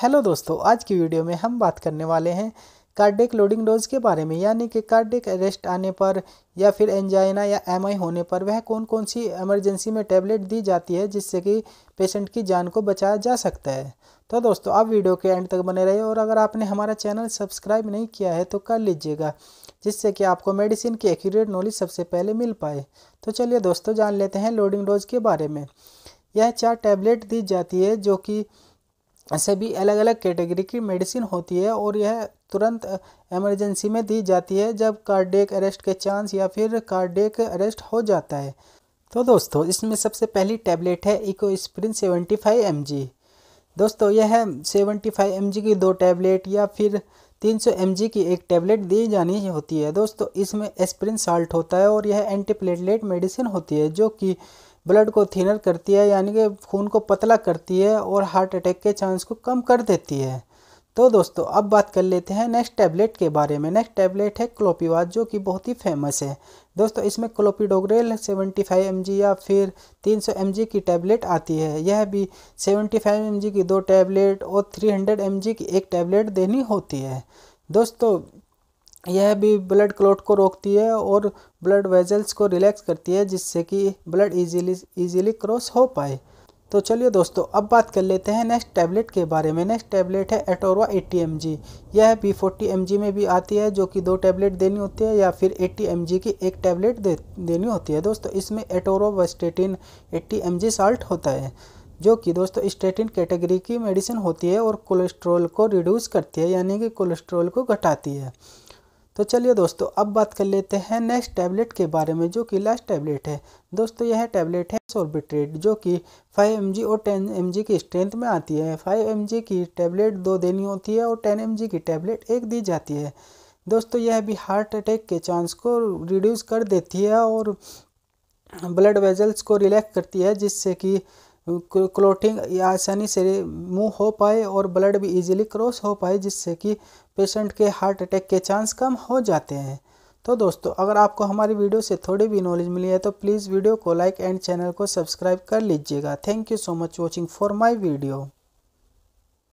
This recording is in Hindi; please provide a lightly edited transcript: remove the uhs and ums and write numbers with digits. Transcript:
हेलो दोस्तों, आज की वीडियो में हम बात करने वाले हैं कार्डियक लोडिंग डोज के बारे में, यानी कि कार्डियक अरेस्ट आने पर या फिर एंजाइना या एमआई होने पर वह कौन कौन सी इमरजेंसी में टैबलेट दी जाती है जिससे कि पेशेंट की जान को बचाया जा सकता है। तो दोस्तों आप वीडियो के एंड तक बने रहिए और अगर आपने हमारा चैनल सब्सक्राइब नहीं किया है तो कर लीजिएगा, जिससे कि आपको मेडिसिन की एक्यूरेट नॉलेज सबसे पहले मिल पाए। तो चलिए दोस्तों जान लेते हैं लोडिंग डोज के बारे में। यह 4 टैबलेट दी जाती है जो कि सभी अलग अलग कैटेगरी की मेडिसिन होती है और यह तुरंत इमरजेंसी में दी जाती है जब कार्डियक अरेस्ट के चांस या फिर कार्डियक अरेस्ट हो जाता है। तो दोस्तों इसमें सबसे पहली टैबलेट है इकोस्प्रिन 75 mg। दोस्तों यह 75 mg की 2 टैबलेट या फिर 300 mg की 1 टैबलेट दी जानी होती है। दोस्तों इसमें एस्प्रिन साल्ट होता है और यह एंटीप्लेटलेट मेडिसिन होती है जो कि ब्लड को थिनर करती है, यानी कि खून को पतला करती है और हार्ट अटैक के चांस को कम कर देती है। तो दोस्तों अब बात कर लेते हैं नेक्स्ट टैबलेट के बारे में। नेक्स्ट टैबलेट है क्लोपिवाज जो कि बहुत ही फेमस है। दोस्तों इसमें क्लोपिडोग्रेल 75 mg या फिर 300 mg की टैबलेट आती है। यह भी 75 mg की 2 टैबलेट और 300 mg की 1 टैबलेट देनी होती है। दोस्तों यह भी ब्लड क्लॉट को रोकती है और ब्लड वेजल्स को रिलैक्स करती है जिससे कि ब्लड इजीली क्रॉस हो पाए। तो चलिए दोस्तों अब बात कर लेते हैं नेक्स्ट टैबलेट के बारे में। नेक्स्ट टैबलेट है एटोरवा 80 mg। यह भी 40 mg में भी आती है जो कि 2 टैबलेट देनी होती है या फिर 80 mg की 1 टैबलेट देनी होती है। दोस्तों इसमें एटोरवास्टेटिन 80 mg साल्ट होता है जो कि दोस्तों स्टेटिन कैटेगरी की मेडिसिन होती है और कोलेस्ट्रॉल को रिड्यूस करती है, यानी कि कोलेस्ट्रॉल को घटाती है। तो चलिए दोस्तों अब बात कर लेते हैं नेक्स्ट टैबलेट के बारे में जो कि लास्ट टैबलेट है। दोस्तों यह टैबलेट है सोर्बिट्रेट जो कि 5 mg और 10 mg की स्ट्रेंथ में आती है। 5 mg की टैबलेट 2 देनी होती है और 10 mg की टैबलेट 1 दी जाती है। दोस्तों यह भी हार्ट अटैक के चांस को रिड्यूस कर देती है और ब्लड वेजल्स को रिलैक्स करती है जिससे कि क्लोटिंग आसानी से मूव हो पाए और ब्लड भी इजीली क्रॉस हो पाए, जिससे कि पेशेंट के हार्ट अटैक के चांस कम हो जाते हैं। तो दोस्तों अगर आपको हमारी वीडियो से थोड़ी भी नॉलेज मिली है तो प्लीज़ वीडियो को लाइक एंड चैनल को सब्सक्राइब कर लीजिएगा। Thank you so much watching for my video.